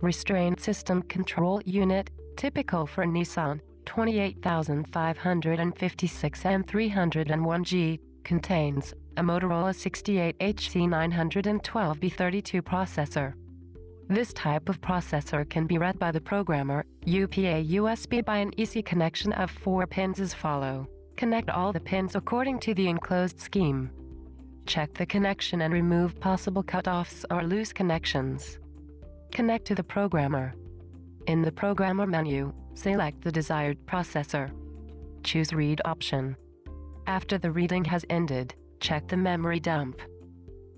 Restraint System Control Unit, typical for Nissan, 28556M301G, contains a Motorola 68HC912B32 processor. This type of processor can be read by the programmer, UPA-USB, by an easy connection of 4 pins as follows. Connect all the pins according to the enclosed scheme. Check the connection and remove possible cutoffs or loose connections. Connect to the programmer. In the programmer menu, select the desired processor. Choose Read option. After the reading has ended, check the memory dump.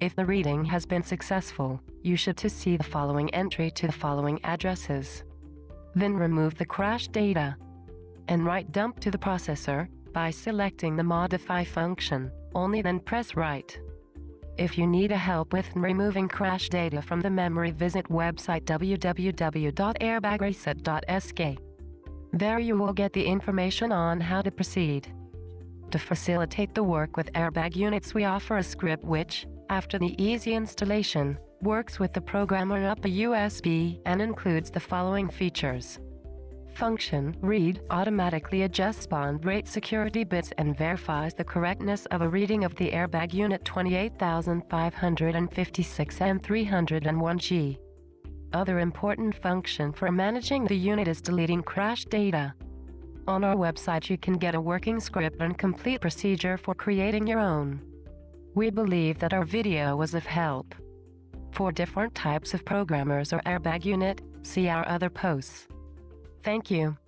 If the reading has been successful, you should see the following entry to the following addresses. Then remove the crash data and write dump to the processor by selecting the modify function, only then press write. If you need help with removing crash data from the memory, visit website www.airbagreset.sk. There you will get the information on how to proceed. To facilitate the work with airbag units, we offer a script which, after the easy installation, works with the programmer up a USB and includes the following features. Function read automatically adjusts bond rate security bits and verifies the correctness of a reading of the airbag unit 28556M301G. Other important function for managing the unit is deleting crash data. On our website you can get a working script and complete procedure for creating your own. We believe that our video was of help. For different types of programmers or airbag unit, see our other posts. Thank you.